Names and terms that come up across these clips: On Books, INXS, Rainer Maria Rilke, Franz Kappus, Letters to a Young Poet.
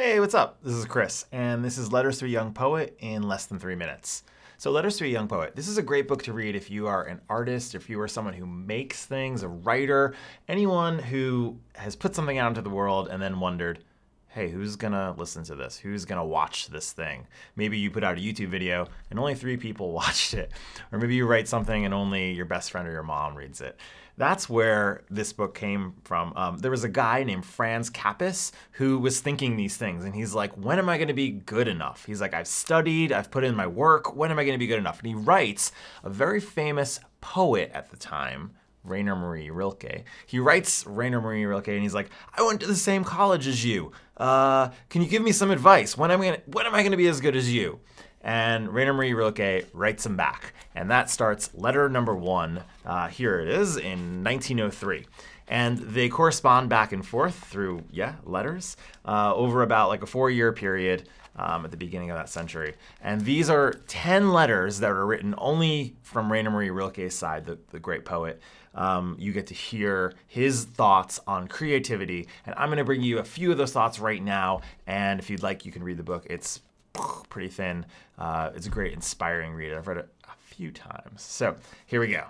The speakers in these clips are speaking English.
Hey, what's up? This is Chris, and this is Letters to a Young Poet in less than 3 minutes. So Letters to a Young Poet, this is a great book to read if you are an artist, if you are someone who makes things, a writer, anyone who has put something out into the world and then wondered, hey, who's gonna listen to this? Who's gonna watch this thing? Maybe you put out a YouTube video and only 3 people watched it. Or maybe you write something and only your best friend or your mom reads it. That's where this book came from. There was a guy named Franz Kappus who was thinking these things, and he's like, when am I gonna be good enough? He's like, I've studied, I've put in my work, when am I gonna be good enough? And he writes a very famous poet at the time, Rainer Maria Rilke. He writes Rainer Maria Rilke and he's like, I went to the same college as you. Can you give me some advice? When am I gonna be as good as you? And Rainer Maria Rilke writes him back. And that starts letter number 1. Here it is in 1903. And they correspond back and forth through, letters over about like a 4-year period at the beginning of that century. And these are 10 letters that are written only from Rainer Maria Rilke's side, the great poet. You get to hear his thoughts on creativity. And I'm gonna bring you a few of those thoughts right now. And if you'd like, you can read the book. It's pretty thin. It's a great, inspiring read. I've read it a few times. So here we go.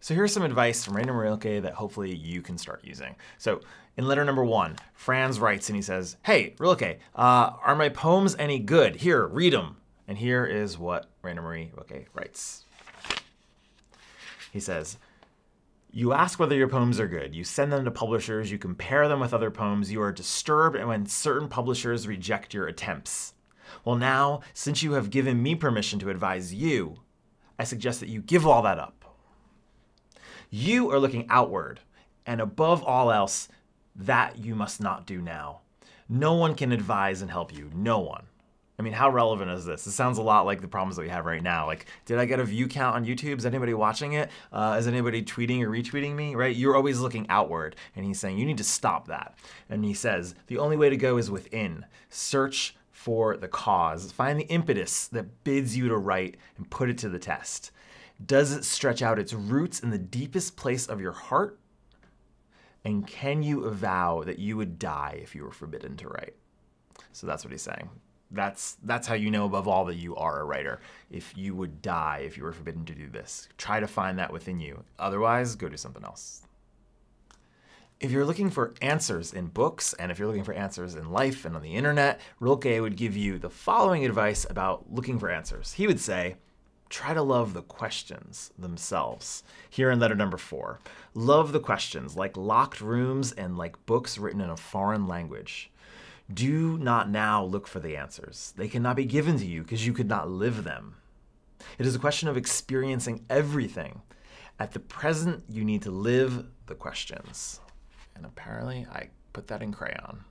So here's some advice from Rainer Maria Rilke that hopefully you can start using. So in letter number 1, Franz writes and he says, hey, Rilke, are my poems any good? Here, read them. And here is what Rainer Maria Rilke writes. He says, you ask whether your poems are good. You send them to publishers. You compare them with other poems. You are disturbed when certain publishers reject your attempts. Well, now, since you have given me permission to advise you, I suggest that you give all that up. You are looking outward, and above all else, that you must not do now. No one can advise and help you. No one. I mean, how relevant is this? This sounds a lot like the problems that we have right now. Like, did I get a view count on YouTube? Is anybody watching it? Is anybody tweeting or retweeting me, right? You're always looking outward. And he's saying, you need to stop that. And he says, the only way to go is within. Search for the cause. Find the impetus that bids you to write and put it to the test. Does it stretch out its roots in the deepest place of your heart? And can you avow that you would die if you were forbidden to write? So that's what he's saying. That's how you know above all that you are a writer. If you would die if you were forbidden to do this. Try to find that within you. Otherwise, go do something else. If you're looking for answers in books, and if you're looking for answers in life and on the internet, Rilke would give you the following advice about looking for answers. He would say, try to love the questions themselves. Here in letter number 4, love the questions like locked rooms and like books written in a foreign language. Do not now look for the answers. They cannot be given to you because you could not live them. It is a question of experiencing everything. At the present, you need to live the questions. And apparently I put that in crayon.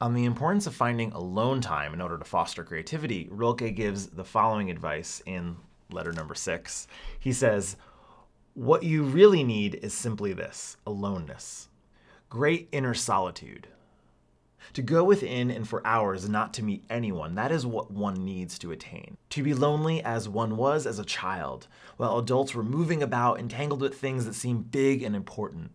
On the importance of finding alone time in order to foster creativity, Rilke gives the following advice in letter number 6. He says, what you really need is simply this, aloneness, great inner solitude. To go within and for hours and not to meet anyone, that is what one needs to attain. To be lonely as one was as a child, while adults were moving about entangled with things that seem big and important.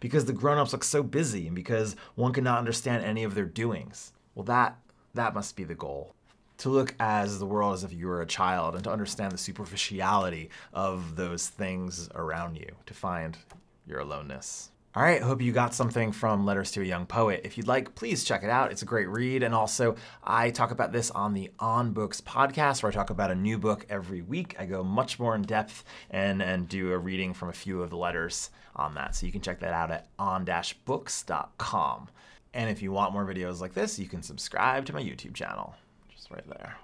Because the grown-ups look so busy and because one cannot understand any of their doings. Well, that must be the goal. To look as the world as if you were a child and to understand the superficiality of those things around you, to find your aloneness. All right, hope you got something from Letters to a Young Poet. If you'd like, please check it out. It's a great read. And also, I talk about this on the On Books podcast, where I talk about a new book every week. I go much more in depth and do a reading from a few of the letters on that. So you can check that out at on-books.com. And if you want more videos like this, you can subscribe to my YouTube channel, just right there.